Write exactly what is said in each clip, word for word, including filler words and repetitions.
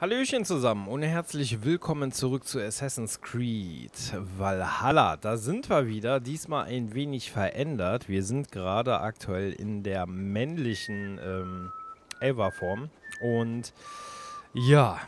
Hallöchen zusammen und herzlich willkommen zurück zu Assassin's Creed Valhalla. Da sind wir wieder, diesmal ein wenig verändert. Wir sind gerade aktuell in der männlichen ähm, Eivor-Form und ja,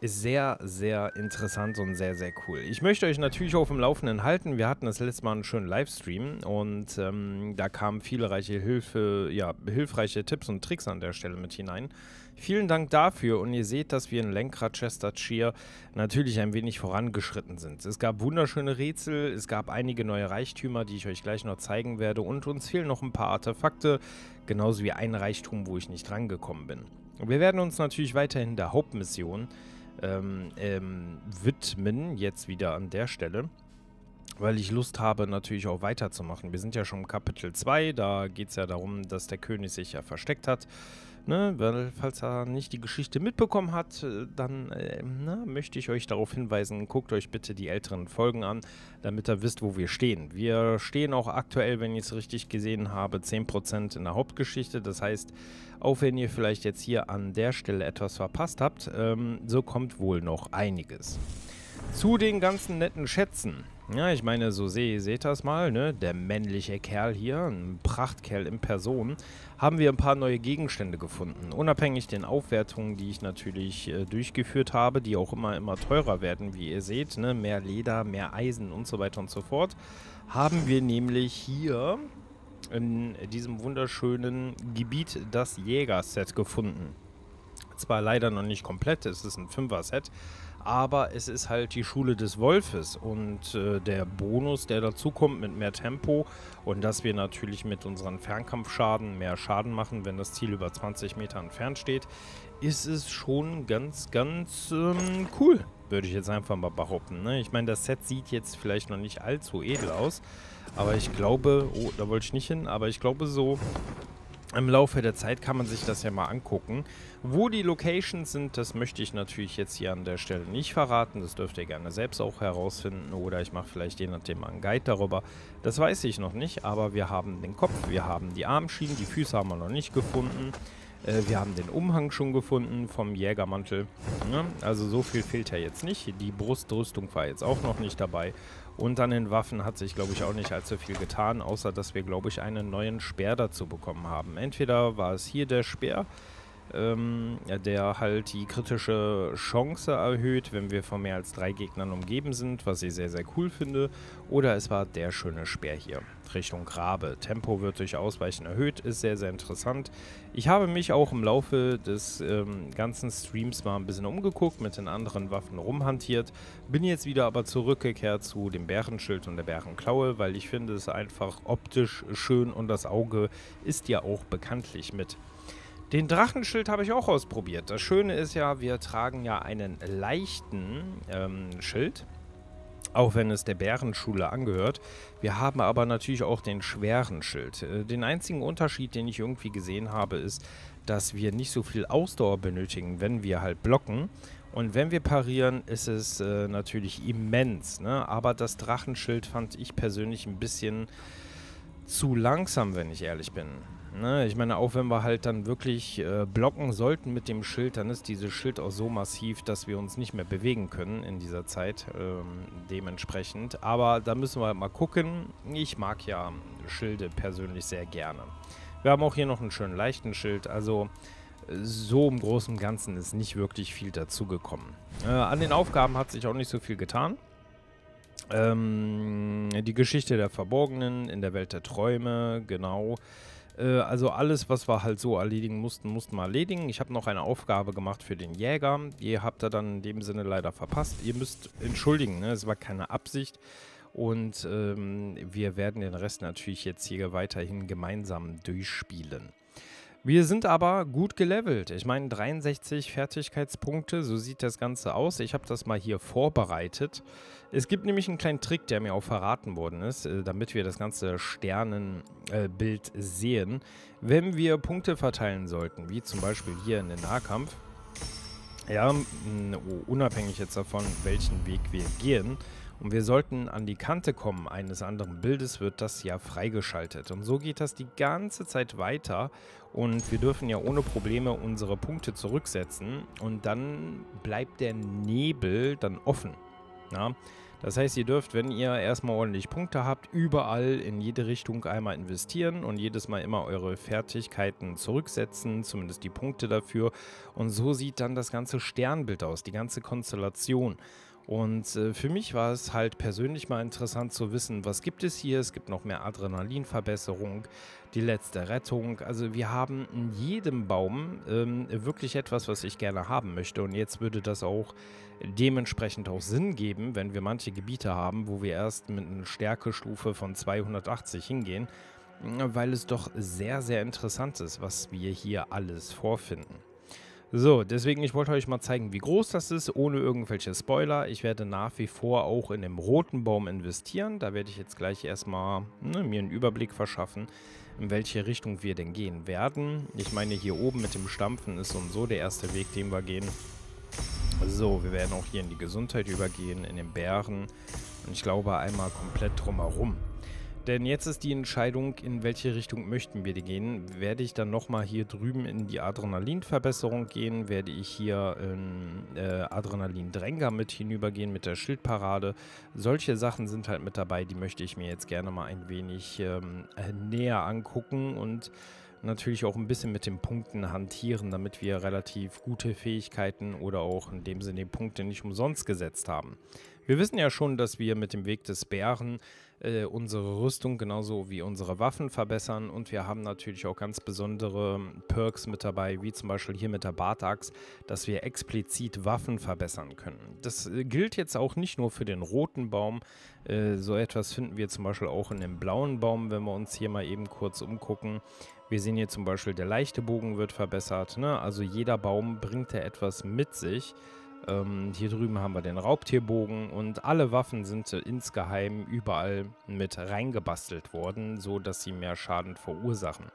ist sehr, sehr interessant und sehr, sehr cool. Ich möchte euch natürlich auf dem Laufenden halten. Wir hatten das letzte Mal einen schönen Livestream und ähm, da kamen viele reiche Hilfe, ja, hilfreiche Tipps und Tricks an der Stelle mit hinein. Vielen Dank dafür und ihr seht, dass wir in Lenkradchestershire natürlich ein wenig vorangeschritten sind. Es gab wunderschöne Rätsel, es gab einige neue Reichtümer, die ich euch gleich noch zeigen werde und uns fehlen noch ein paar Artefakte, genauso wie ein Reichtum, wo ich nicht rangekommen bin. Und wir werden uns natürlich weiterhin der Hauptmission Ähm, ähm, widmen, jetzt wieder an der Stelle, weil ich Lust habe, natürlich auch weiterzumachen. Wir sind ja schon im Kapitel zwei, da geht es ja darum, dass der König sich ja versteckt hat, ne? Weil, falls er nicht die Geschichte mitbekommen hat, dann äh, na, möchte ich euch darauf hinweisen, guckt euch bitte die älteren Folgen an, damit ihr wisst, wo wir stehen. Wir stehen auch aktuell, wenn ich es richtig gesehen habe, zehn Prozent in der Hauptgeschichte, das heißt, auch wenn ihr vielleicht jetzt hier an der Stelle etwas verpasst habt, ähm, so kommt wohl noch einiges. Zu den ganzen netten Schätzen. Ja, ich meine, so seht ihr seht das mal, ne? Der männliche Kerl hier, ein Prachtkerl in Person, haben wir ein paar neue Gegenstände gefunden. Unabhängig den Aufwertungen, die ich natürlich äh, durchgeführt habe, die auch immer, immer teurer werden, wie ihr seht, ne? Mehr Leder, mehr Eisen und so weiter und so fort, haben wir nämlich hier in diesem wunderschönen Gebiet das Jägerset gefunden. Zwar leider noch nicht komplett, es ist ein Fünfer-Set, aber es ist halt die Schule des Wolfes und äh, der Bonus, der dazukommt mit mehr Tempo und dass wir natürlich mit unseren Fernkampfschaden mehr Schaden machen, wenn das Ziel über zwanzig Meter entfernt steht, ist es schon ganz, ganz ähm, cool, würde ich jetzt einfach mal behaupten, ne? Ich meine, das Set sieht jetzt vielleicht noch nicht allzu edel aus, aber ich glaube, oh, da wollte ich nicht hin, aber ich glaube so, im Laufe der Zeit kann man sich das ja mal angucken. Wo die Locations sind, das möchte ich natürlich jetzt hier an der Stelle nicht verraten. Das dürft ihr gerne selbst auch herausfinden oder ich mache vielleicht je nachdem mal einen Guide darüber. Das weiß ich noch nicht, aber wir haben den Kopf, wir haben die Armschienen, die Füße haben wir noch nicht gefunden. Äh, wir haben den Umhang schon gefunden vom Jägermantel. Ne? Also so viel fehlt ja jetzt nicht. Die Brustrüstung war jetzt auch noch nicht dabei. Und an den Waffen hat sich, glaube ich, auch nicht allzu viel getan, außer dass wir, glaube ich, einen neuen Speer dazu bekommen haben. Entweder war es hier der Speer, ähm, der halt die kritische Chance erhöht, wenn wir von mehr als drei Gegnern umgeben sind, was ich sehr, sehr cool finde. Oder es war der schöne Speer hier, Richtung Grabe. Tempo wird durch Ausweichen erhöht, ist sehr, sehr interessant. Ich habe mich auch im Laufe des ähm, ganzen Streams mal ein bisschen umgeguckt, mit den anderen Waffen rumhantiert, bin jetzt wieder aber zurückgekehrt zu dem Bärenschild und der Bärenklaue, weil ich finde es einfach optisch schön und das Auge ist ja auch bekanntlich mit. Den Drachenschild habe ich auch ausprobiert. Das Schöne ist ja, wir tragen ja einen leichten ähm, Schild, auch wenn es der Bärenschule angehört. Wir haben aber natürlich auch den schweren Schild. Den einzigen Unterschied, den ich irgendwie gesehen habe, ist, dass wir nicht so viel Ausdauer benötigen, wenn wir halt blocken. Und wenn wir parieren, ist es äh, natürlich immens, ne? Aber das Drachenschild fand ich persönlich ein bisschen zu langsam, wenn ich ehrlich bin. Ne? Ich meine, auch wenn wir halt dann wirklich äh, blocken sollten mit dem Schild, dann ist dieses Schild auch so massiv, dass wir uns nicht mehr bewegen können in dieser Zeit, ähm, dementsprechend. Aber da müssen wir halt mal gucken. Ich mag ja Schilde persönlich sehr gerne. Wir haben auch hier noch einen schönen leichten Schild, also so im Großen und Ganzen ist nicht wirklich viel dazugekommen. Äh, an den Aufgaben hat sich auch nicht so viel getan. Ähm, die Geschichte der Verborgenen, in der Welt der Träume, genau. Äh, also alles, was wir halt so erledigen mussten, mussten wir erledigen. Ich habe noch eine Aufgabe gemacht für den Jäger. Ihr habt da dann in dem Sinne leider verpasst. Ihr müsst entschuldigen, ne? Es war keine Absicht. Und ähm, wir werden den Rest natürlich jetzt hier weiterhin gemeinsam durchspielen. Wir sind aber gut gelevelt. Ich meine, dreiundsechzig Fertigkeitspunkte, so sieht das Ganze aus. Ich habe das mal hier vorbereitet. Es gibt nämlich einen kleinen Trick, der mir auch verraten worden ist, damit wir das ganze Sternenbild sehen. Wenn wir Punkte verteilen sollten, wie zum Beispiel hier in den Nahkampf, ja, unabhängig jetzt davon, welchen Weg wir gehen, und wir sollten an die Kante kommen eines anderen Bildes, wird das ja freigeschaltet. Und so geht das die ganze Zeit weiter und wir dürfen ja ohne Probleme unsere Punkte zurücksetzen und dann bleibt der Nebel dann offen. Ja? Das heißt, ihr dürft, wenn ihr erstmal ordentlich Punkte habt, überall in jede Richtung einmal investieren und jedes Mal immer eure Fertigkeiten zurücksetzen, zumindest die Punkte dafür. Und so sieht dann das ganze Sternbild aus, die ganze Konstellation. Und äh, für mich war es halt persönlich mal interessant zu wissen, was gibt es hier? Es gibt noch mehr Adrenalinverbesserung, die letzte Rettung. Also wir haben in jedem Baum ähm, wirklich etwas, was ich gerne haben möchte. Und jetzt würde das auch dementsprechend auch Sinn geben, wenn wir manche Gebiete haben, wo wir erst mit einer Stärkestufe von zweihundertachtzig hingehen, weil es doch sehr, sehr interessant ist, was wir hier alles vorfinden. So, deswegen, ich wollte euch mal zeigen, wie groß das ist, ohne irgendwelche Spoiler. Ich werde nach wie vor auch in dem roten Baum investieren. Da werde ich jetzt gleich erstmal ne, mir einen Überblick verschaffen, in welche Richtung wir denn gehen werden. Ich meine, hier oben mit dem Stampfen ist so und so der erste Weg, den wir gehen. So, wir werden auch hier in die Gesundheit übergehen, in den Bären. Und ich glaube, einmal komplett drumherum. Denn jetzt ist die Entscheidung, in welche Richtung möchten wir gehen. Werde ich dann nochmal hier drüben in die Adrenalinverbesserung gehen? Werde ich hier in äh, Adrenalindränger mit hinübergehen, mit der Schildparade? Solche Sachen sind halt mit dabei, die möchte ich mir jetzt gerne mal ein wenig ähm, näher angucken und natürlich auch ein bisschen mit den Punkten hantieren, damit wir relativ gute Fähigkeiten oder auch in dem Sinne die Punkte nicht umsonst gesetzt haben. Wir wissen ja schon, dass wir mit dem Weg des Bären äh, unsere Rüstung genauso wie unsere Waffen verbessern und wir haben natürlich auch ganz besondere Perks mit dabei, wie zum Beispiel hier mit der Bartachs, dass wir explizit Waffen verbessern können. Das äh, gilt jetzt auch nicht nur für den roten Baum, äh, so etwas finden wir zum Beispiel auch in dem blauen Baum, wenn wir uns hier mal eben kurz umgucken. Wir sehen hier zum Beispiel, der leichte Bogen wird verbessert, ne? Also jeder Baum bringt ja etwas mit sich. Ähm, hier drüben haben wir den Raubtierbogen und alle Waffen sind äh, insgeheim überall mit reingebastelt worden, so dass sie mehr Schaden verursachen.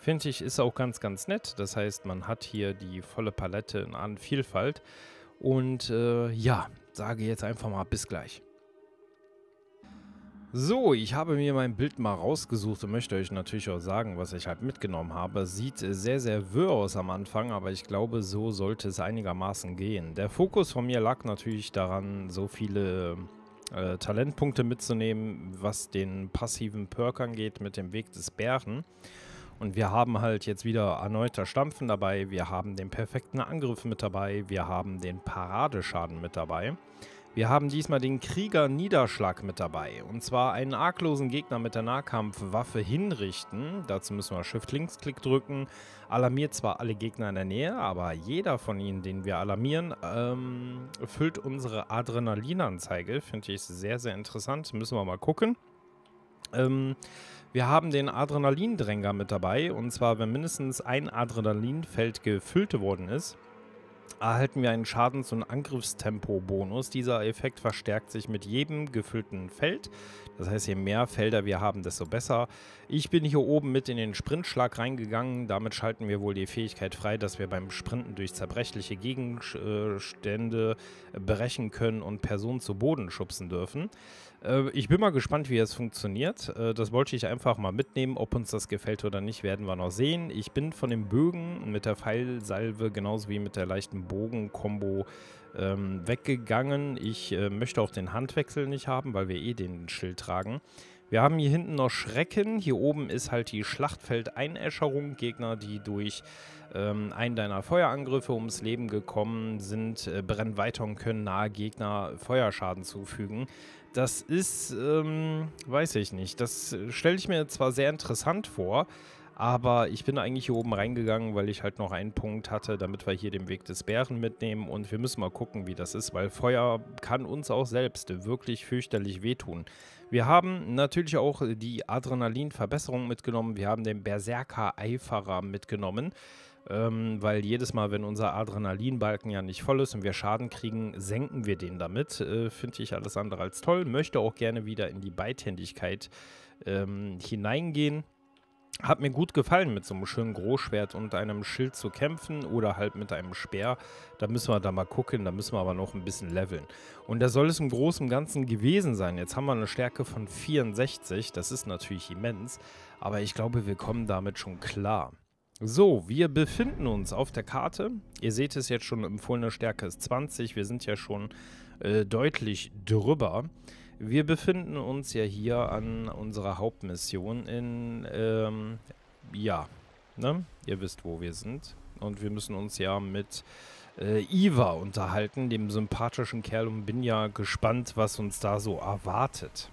Finde ich, ist auch ganz, ganz nett. Das heißt, man hat hier die volle Palette an Vielfalt. Und äh, ja, sage jetzt einfach mal bis gleich. So, ich habe mir mein Bild mal rausgesucht und möchte euch natürlich auch sagen, was ich halt mitgenommen habe. Sieht sehr, sehr wirr aus am Anfang, aber ich glaube, so sollte es einigermaßen gehen. Der Fokus von mir lag natürlich daran, so viele äh, Talentpunkte mitzunehmen, was den passiven Perk angeht mit dem Weg des Bären. Und wir haben halt jetzt wieder erneuter Stampfen dabei, wir haben den perfekten Angriff mit dabei, wir haben den Paradeschaden mit dabei. Wir haben diesmal den Krieger-Niederschlag mit dabei. Und zwar einen arglosen Gegner mit der Nahkampfwaffe hinrichten. Dazu müssen wir Shift-Linksklick drücken. Alarmiert zwar alle Gegner in der Nähe, aber jeder von ihnen, den wir alarmieren, ähm, füllt unsere Adrenalinanzeige. Finde ich sehr, sehr interessant. Müssen wir mal gucken. Ähm, wir haben den Adrenalindränger mit dabei. Und zwar, wenn mindestens ein Adrenalinfeld gefüllt worden ist, erhalten wir einen Schadens- und Angriffstempo-Bonus. Dieser Effekt verstärkt sich mit jedem gefüllten Feld. Das heißt, je mehr Felder wir haben, desto besser. Ich bin hier oben mit in den Sprintschlag reingegangen. Damit schalten wir wohl die Fähigkeit frei, dass wir beim Sprinten durch zerbrechliche Gegenstände brechen können und Personen zu Boden schubsen dürfen. Ich bin mal gespannt, wie es funktioniert. Das wollte ich einfach mal mitnehmen. Ob uns das gefällt oder nicht, werden wir noch sehen. Ich bin von den Bögen mit der Pfeilsalve genauso wie mit der leichten Bogen-Kombo ähm, weggegangen. Ich äh, möchte auch den Handwechsel nicht haben, weil wir eh den Schild tragen. Wir haben hier hinten noch Schrecken. Hier oben ist halt die Schlachtfeldeinäscherung. Gegner, die durch ähm, einen deiner Feuerangriffe ums Leben gekommen sind, äh, brennen weiter und können nahe Gegner Feuerschaden zufügen. Das ist, ähm, weiß ich nicht. Das stelle ich mir zwar sehr interessant vor, aber ich bin eigentlich hier oben reingegangen, weil ich halt noch einen Punkt hatte, damit wir hier den Weg des Bären mitnehmen. Und wir müssen mal gucken, wie das ist, weil Feuer kann uns auch selbst wirklich fürchterlich wehtun. Wir haben natürlich auch die Adrenalinverbesserung mitgenommen. Wir haben den Berserker Eiferer mitgenommen, ähm, weil jedes Mal, wenn unser Adrenalinbalken ja nicht voll ist und wir Schaden kriegen, senken wir den damit. Äh, finde ich alles andere als toll. Möchte auch gerne wieder in die Beidhändigkeit ähm, hineingehen. Hat mir gut gefallen, mit so einem schönen Großschwert und einem Schild zu kämpfen oder halt mit einem Speer. Da müssen wir da mal gucken, da müssen wir aber noch ein bisschen leveln. Und da soll es im Großen und Ganzen gewesen sein. Jetzt haben wir eine Stärke von vierundsechzig, das ist natürlich immens, aber ich glaube, wir kommen damit schon klar. So, wir befinden uns auf der Karte. Ihr seht es jetzt schon, empfohlene Stärke ist zwanzig, wir sind ja schon äh, deutlich drüber. Wir befinden uns ja hier an unserer Hauptmission in, ähm, ja, ne? Ihr wisst, wo wir sind. Und wir müssen uns ja mit äh, Ivarr unterhalten, dem sympathischen Kerl, und bin ja gespannt, was uns da so erwartet.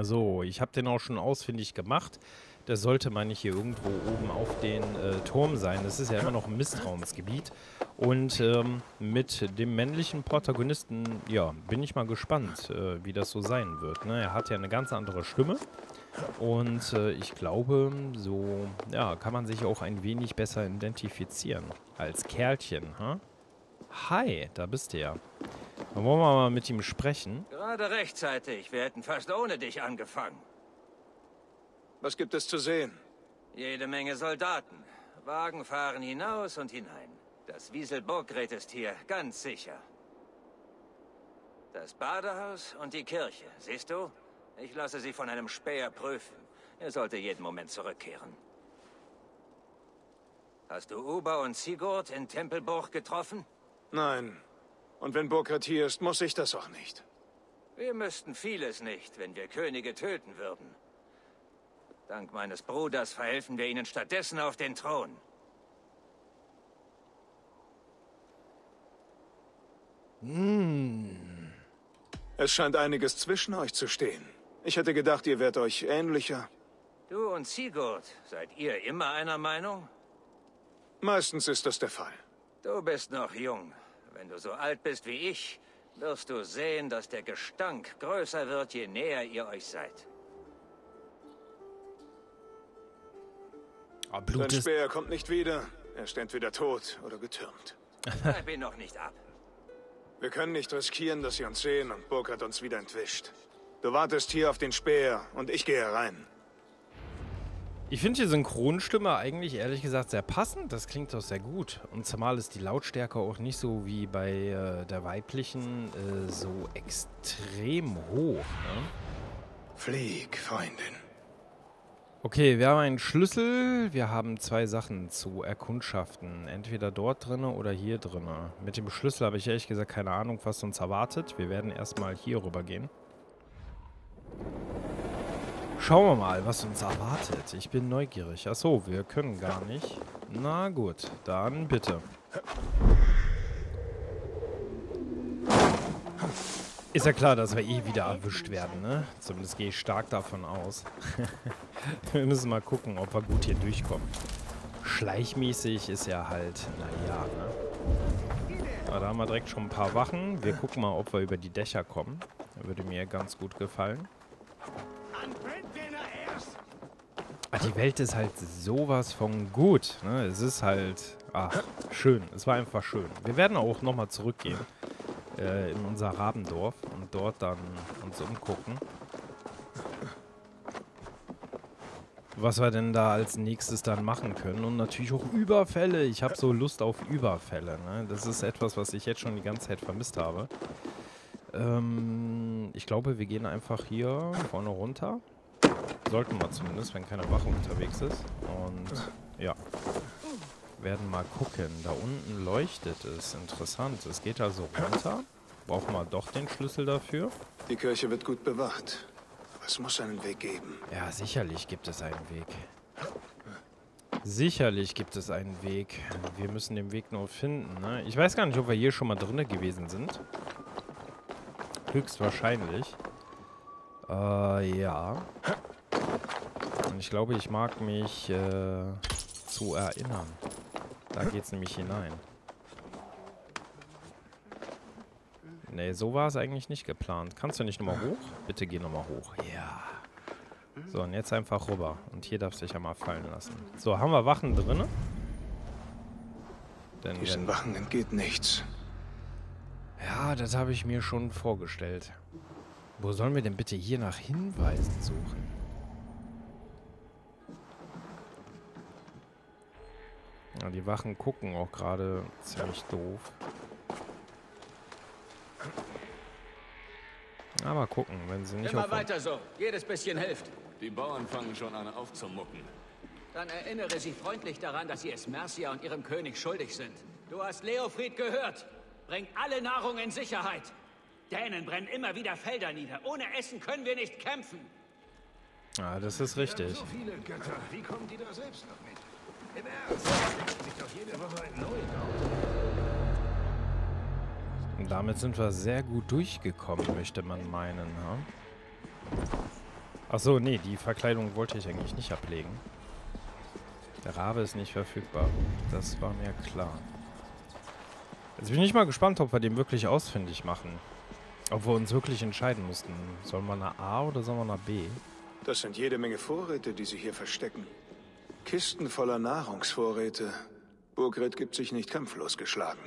So, ich habe den auch schon ausfindig gemacht. Der sollte, meine ich, hier irgendwo oben auf den äh, Turm sein. Das ist ja immer noch ein Misstrauensgebiet. Und ähm, mit dem männlichen Protagonisten, ja, bin ich mal gespannt, äh, wie das so sein wird. Ne? Er hat ja eine ganz andere Stimme. Und äh, ich glaube, so ja, kann man sich auch ein wenig besser identifizieren. Als Kerlchen, ha? Hi, da bist du ja. Dann wollen wir mal mit ihm sprechen. Gerade rechtzeitig. Wir hätten fast ohne dich angefangen. Was gibt es zu sehen? Jede Menge Soldaten. Wagen fahren hinaus und hinein. Das Wieselburg-Gerät ist hier, ganz sicher. Das Badehaus und die Kirche, siehst du? Ich lasse sie von einem Späher prüfen. Er sollte jeden Moment zurückkehren. Hast du Ubba und Sigurd in Tempelburg getroffen? Nein. Und wenn Burkhard hier ist, muss ich das auch nicht. Wir müssten vieles nicht, wenn wir Könige töten würden. Dank meines Bruders verhelfen wir ihnen stattdessen auf den Thron. Hm. Es scheint einiges zwischen euch zu stehen. Ich hätte gedacht, ihr wärt euch ähnlicher. Du und Sigurd, seid ihr immer einer Meinung? Meistens ist das der Fall. Du bist noch jung. Wenn du so alt bist wie ich, wirst du sehen, dass der Gestank größer wird, je näher ihr euch seid. Oh, Blut. Sein Speer kommt nicht wieder. Er ist entweder tot oder getürmt. Ich bin noch nicht ab. Wir können nicht riskieren, dass sie uns sehen und Burkhard uns wieder entwischt. Du wartest hier auf den Speer und ich gehe rein. Ich finde die Synchronstimme eigentlich ehrlich gesagt sehr passend. Das klingt doch sehr gut. Und zumal ist die Lautstärke auch nicht so wie bei äh, der weiblichen äh, so extrem hoch. Ne? Flieg, Freundin. Okay, wir haben einen Schlüssel. Wir haben zwei Sachen zu erkundschaften. Entweder dort drinne oder hier drinne. Mit dem Schlüssel habe ich ehrlich gesagt keine Ahnung, was uns erwartet. Wir werden erstmal hier rüber gehen. Schauen wir mal, was uns erwartet. Ich bin neugierig. Achso, wir können gar nicht. Na gut, dann bitte. Ist ja klar, dass wir eh wieder erwischt werden, ne? Zumindest gehe ich stark davon aus. Wir müssen mal gucken, ob wir gut hier durchkommen. Schleichmäßig ist ja halt, naja, ne? Aber da haben wir direkt schon ein paar Wachen. Wir gucken mal, ob wir über die Dächer kommen. Das würde mir ganz gut gefallen. Ach, die Welt ist halt sowas von gut, ne? Es ist halt, ach, schön. Es war einfach schön. Wir werden auch nochmal zurückgehen in unser Rabendorf und dort dann uns umgucken. Was wir denn da als nächstes dann machen können. Und natürlich auch Überfälle. Ich habe so Lust auf Überfälle. Ne? Das ist etwas, was ich jetzt schon die ganze Zeit vermisst habe. Ähm, ich glaube, wir gehen einfach hier vorne runter. Sollten wir zumindest, wenn keine Wache unterwegs ist. Und ja. Werden mal gucken. Da unten leuchtet es. Interessant. Es geht also runter. Brauchen wir doch den Schlüssel dafür. Die Kirche wird gut bewacht. Aber es muss einen Weg geben. Ja, sicherlich gibt es einen Weg. Sicherlich gibt es einen Weg. Wir müssen den Weg nur finden. Ne? Ich weiß gar nicht, ob wir hier schon mal drinnen gewesen sind. Höchstwahrscheinlich. Äh, ja. Und ich glaube, ich mag mich äh, zu erinnern. Da geht's nämlich hinein. Nee, so war es eigentlich nicht geplant. Kannst du nicht nochmal hoch? Bitte geh nochmal hoch. Ja. So, und jetzt einfach rüber. Und hier darfst du dich ja mal fallen lassen. So, haben wir Wachen drin? Denn diesen Wachen entgeht nichts. Ja, das habe ich mir schon vorgestellt. Wo sollen wir denn bitte hier nach Hinweisen suchen? Ja, die Wachen gucken auch gerade ziemlich doof. Aber gucken, wenn sie nicht. Immer weiter so. Jedes bisschen hilft. Die Bauern fangen schon an aufzumucken. Dann erinnere sie freundlich daran, dass sie es Mercia und ihrem König schuldig sind. Du hast Leofrith gehört. Bringt alle Nahrung in Sicherheit. Dänen brennen immer wieder Felder nieder. Ohne Essen können wir nicht kämpfen. Ah, das ist richtig. So viele Götter. Wie kommen die da selbst noch mit? Im Ernst. Sich doch jede Woche ein Neues. Und damit sind wir sehr gut durchgekommen, möchte man meinen, ne? Achso, nee, die Verkleidung wollte ich eigentlich nicht ablegen. Der Rabe ist nicht verfügbar. Das war mir klar. Jetzt bin ich mal gespannt, ob wir den wirklich ausfindig machen. Ob wir uns wirklich entscheiden mussten. Sollen wir nach A oder sollen wir nach B? Das sind jede Menge Vorräte, die sie hier verstecken. Kisten voller Nahrungsvorräte. Burgred gibt sich nicht kampflos geschlagen.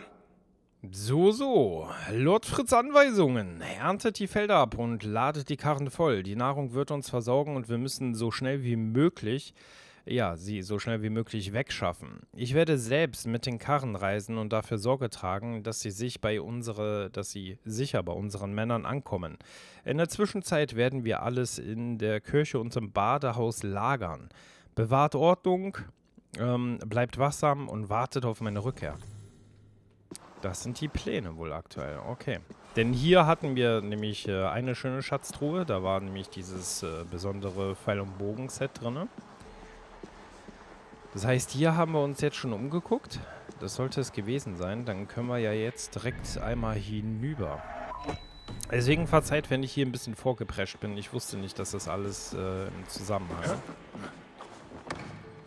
So, so. Lord Fritz Anweisungen. Erntet die Felder ab und ladet die Karren voll. Die Nahrung wird uns versorgen und wir müssen so schnell wie möglich... Ja, sie so schnell wie möglich wegschaffen. Ich werde selbst mit den Karren reisen und dafür Sorge tragen, dass sie sich bei unsere, dass sie sicher bei unseren Männern ankommen. In der Zwischenzeit werden wir alles in der Kirche und im Badehaus lagern. Bewahrt Ordnung, ähm, bleibt wachsam und wartet auf meine Rückkehr. Das sind die Pläne wohl aktuell, okay. Denn hier hatten wir nämlich äh, eine schöne Schatztruhe, da war nämlich dieses äh, besondere Pfeil- und Bogen-Set drin. Das heißt, hier haben wir uns jetzt schon umgeguckt. Das sollte es gewesen sein. Dann können wir ja jetzt direkt einmal hinüber. Deswegen verzeiht, wenn ich hier ein bisschen vorgeprescht bin. Ich wusste nicht, dass das alles äh, im Zusammenhang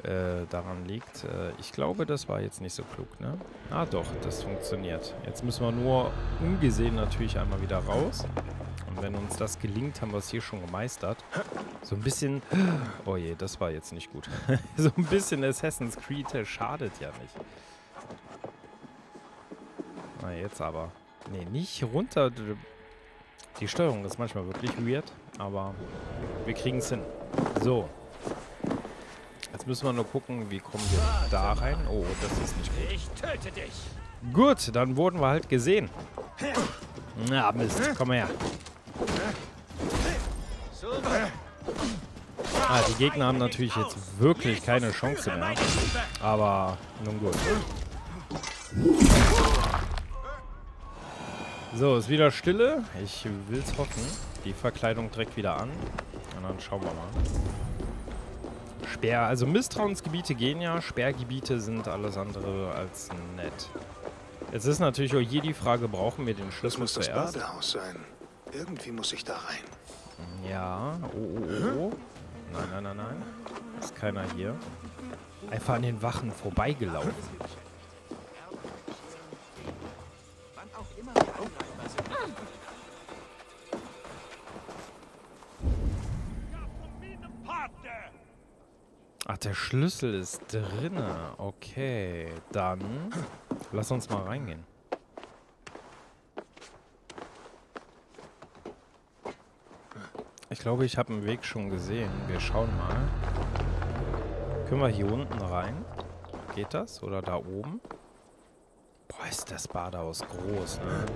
äh, daran liegt. Äh, ich glaube, das war jetzt nicht so klug, ne? Ah doch, das funktioniert. Jetzt müssen wir nur ungesehen natürlich einmal wieder raus. Und wenn uns das gelingt, haben wir es hier schon gemeistert. So ein bisschen... Oh je, das war jetzt nicht gut. So ein bisschen Assassin's Creed schadet ja nicht. Na, jetzt aber. Nee, nicht runter. Die Steuerung ist manchmal wirklich weird, aber wir kriegen es hin. So. Jetzt müssen wir nur gucken, wie kommen wir da rein. Oh, das ist nicht gut. Ich töte dich. Gut, dann wurden wir halt gesehen. Na, Mist, komm her. Ah, die Gegner haben natürlich jetzt wirklich keine Chance mehr. Aber nun gut. So, ist wieder Stille. Ich will's hoffen. Die Verkleidung direkt wieder an. Und dann schauen wir mal. Sperr, also Misstrauensgebiete gehen ja. Sperrgebiete sind alles andere als nett. Jetzt ist natürlich auch hier die Frage, brauchen wir den Schlüssel zuerst? Das muss das Badehaus sein. Irgendwie muss ich da rein. Ja. Oh, oh, oh. Nein, nein, nein, nein. Ist keiner hier. Einfach an den Wachen vorbeigelaufen. Ach, der Schlüssel ist drin. Okay, dann... Lass uns mal reingehen. Ich glaube, ich habe einen Weg schon gesehen. Wir schauen mal. Können wir hier unten rein? Geht das? Oder da oben? Boah, ist das Badehaus groß, ne?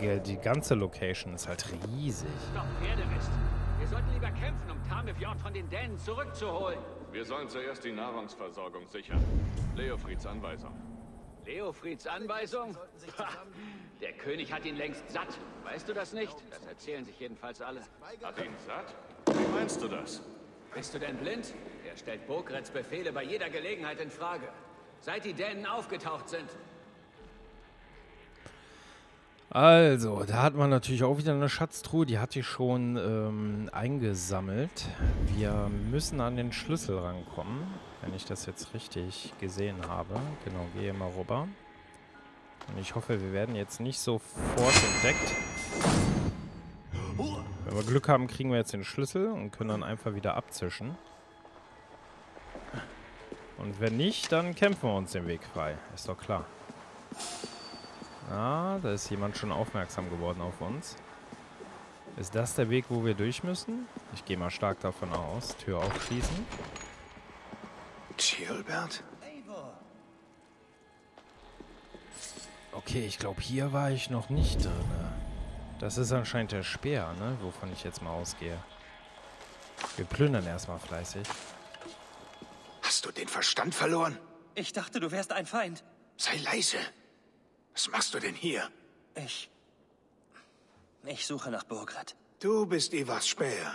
Die, die ganze Location ist halt riesig. Stopp, Pferdemist. Wir sollten lieber kämpfen, um Tarnifjord von den Dänen zurückzuholen. Wir sollen zuerst die Nahrungsversorgung sichern. Leofrieds Anweisung. Leofrieds Anweisung? Der König hat ihn längst satt. Weißt du das nicht? Das erzählen sich jedenfalls alle. Hat ihn satt? Wie meinst du das? Bist du denn blind? Er stellt Burgreds Befehle bei jeder Gelegenheit in Frage. Seit die Dänen aufgetaucht sind. Also, da hat man natürlich auch wieder eine Schatztruhe. Die hatte ich schon ähm, eingesammelt. Wir müssen an den Schlüssel rankommen. Wenn ich das jetzt richtig gesehen habe. Genau, gehe mal rüber. Und ich hoffe, wir werden jetzt nicht sofort entdeckt. Wenn wir Glück haben, kriegen wir jetzt den Schlüssel und können dann einfach wieder abzischen. Und wenn nicht, dann kämpfen wir uns den Weg frei. Ist doch klar. Ah, da ist jemand schon aufmerksam geworden auf uns. Ist das der Weg, wo wir durch müssen? Ich gehe mal stark davon aus. Tür aufschließen. Gilbert? Eivor. Okay, ich glaube, hier war ich noch nicht drin. Das ist anscheinend der Speer, ne? Wovon ich jetzt mal ausgehe. Wir plündern erstmal fleißig. Hast du den Verstand verloren? Ich dachte, du wärst ein Feind. Sei leise. Was machst du denn hier? Ich... Ich suche nach Burkhard. Du bist Ivars Späher.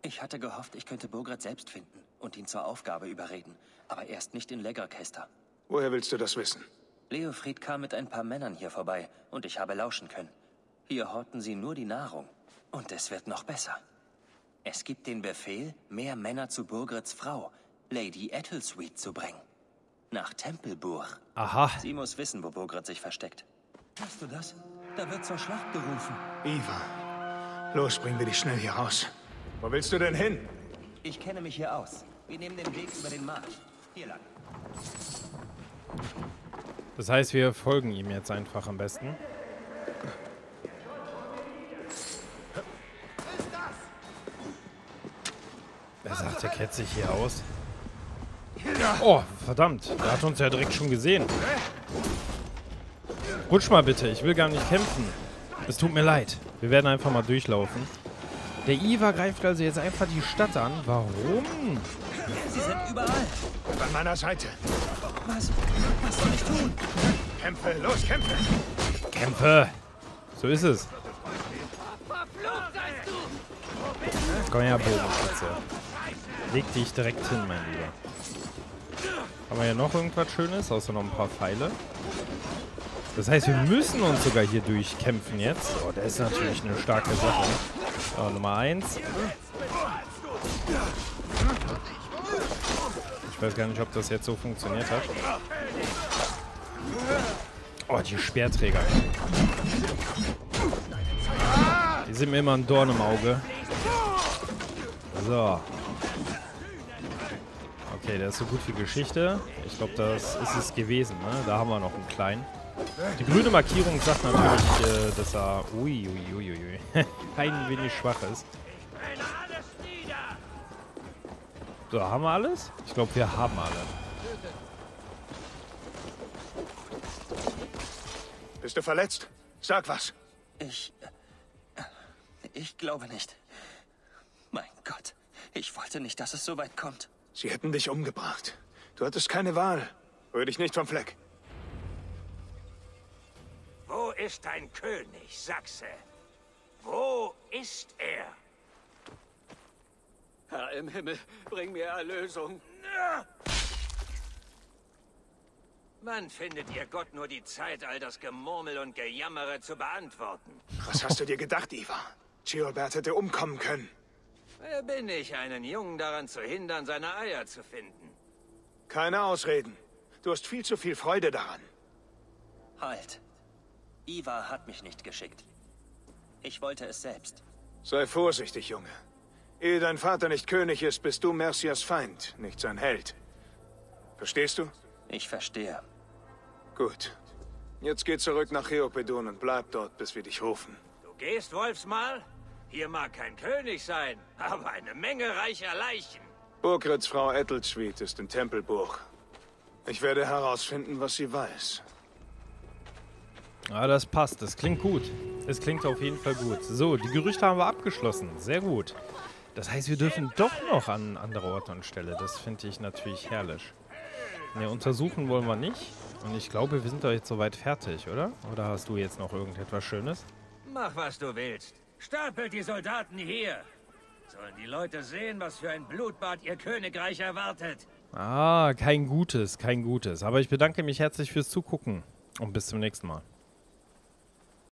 Ich hatte gehofft, ich könnte Burkhard selbst finden und ihn zur Aufgabe überreden. Aber erst nicht in Lenkradchestershire. Woher willst du das wissen? Leofrith kam mit ein paar Männern hier vorbei und ich habe lauschen können. Hier horten sie nur die Nahrung. Und es wird noch besser. Es gibt den Befehl, mehr Männer zu Burgrads Frau, Lady Æthelswith, zu bringen. Nach Tempelburg. Aha. Sie muss wissen, wo Burgrad sich versteckt. Hörst du das? Da wird zur Schlacht gerufen. Ivarr, los, bringen wir dich schnell hier raus. Wo willst du denn hin? Ich kenne mich hier aus. Wir nehmen den Weg über den Markt. Hier lang. Das heißt, wir folgen ihm jetzt einfach am besten. Er sagt, er kennt sich hier aus. Oh, verdammt. Der hat uns ja direkt schon gesehen. Rutsch mal bitte. Ich will gar nicht kämpfen. Es tut mir leid. Wir werden einfach mal durchlaufen. Der Ivarr greift also jetzt einfach die Stadt an. Warum? Sie sind überall. An meiner Seite. Was? Was soll ich tun? Kämpfe, los, kämpfe. Kämpfe. So ist es. Komm her, Bogenschütze. Leg dich direkt hin, mein Lieber. Haben wir hier noch irgendwas Schönes, außer noch ein paar Pfeile? Das heißt, wir müssen uns sogar hier durchkämpfen jetzt. Oh, das ist natürlich eine starke Sache. So, Nummer eins. Ich weiß gar nicht, ob das jetzt so funktioniert hat. Oh, die Speerträger. Die sind mir immer ein Dorn im Auge. So. Okay, der ist so gut wie Geschichte. Ich glaube, das ist es gewesen, ne? Da haben wir noch einen kleinen. Die grüne Markierung sagt natürlich, äh, dass er ui, ui, ui, ui. ein wenig schwach ist. So, haben wir alles? Ich glaube, wir haben alle. Bist du verletzt? Sag was. Ich... Ich glaube nicht. Mein Gott, ich wollte nicht, dass es so weit kommt. Sie hätten dich umgebracht. Du hattest keine Wahl. Rühr dich nicht vom Fleck. Wo ist dein König, Sachse? Wo ist er? Herr im Himmel, bring mir Erlösung. Wann findet ihr Gott nur die Zeit, all das Gemurmel und Gejammere zu beantworten? Was hast du dir gedacht, Ivarr? Theopedon hätte umkommen können. Wer bin ich, einen Jungen daran zu hindern, seine Eier zu finden? Keine Ausreden. Du hast viel zu viel Freude daran. Halt. Ivarr hat mich nicht geschickt. Ich wollte es selbst. Sei vorsichtig, Junge. Ehe dein Vater nicht König ist, bist du Mercias Feind, nicht sein Held. Verstehst du? Ich verstehe. Gut. Jetzt geh zurück nach Theopedon und bleib dort, bis wir dich rufen. Du gehst, Wolfsmal? Hier mag kein König sein, aber eine Menge reicher Leichen. Burgrads Frau Æthelswith ist in Tempelburg. Ich werde herausfinden, was sie weiß. Ah, das passt. Das klingt gut. Es klingt auf jeden Fall gut. So, die Gerüchte haben wir abgeschlossen. Sehr gut. Das heißt, wir dürfen doch noch an andere Orte und Stelle. Das finde ich natürlich herrlich. Ne, untersuchen wollen wir nicht. Und ich glaube, wir sind doch jetzt soweit fertig, oder? Oder hast du jetzt noch irgendetwas Schönes? Mach, was du willst. Stapelt die Soldaten hier. Sollen die Leute sehen, was für ein Blutbad ihr Königreich erwartet. Ah, kein Gutes, kein Gutes. Aber ich bedanke mich herzlich fürs Zugucken und bis zum nächsten Mal.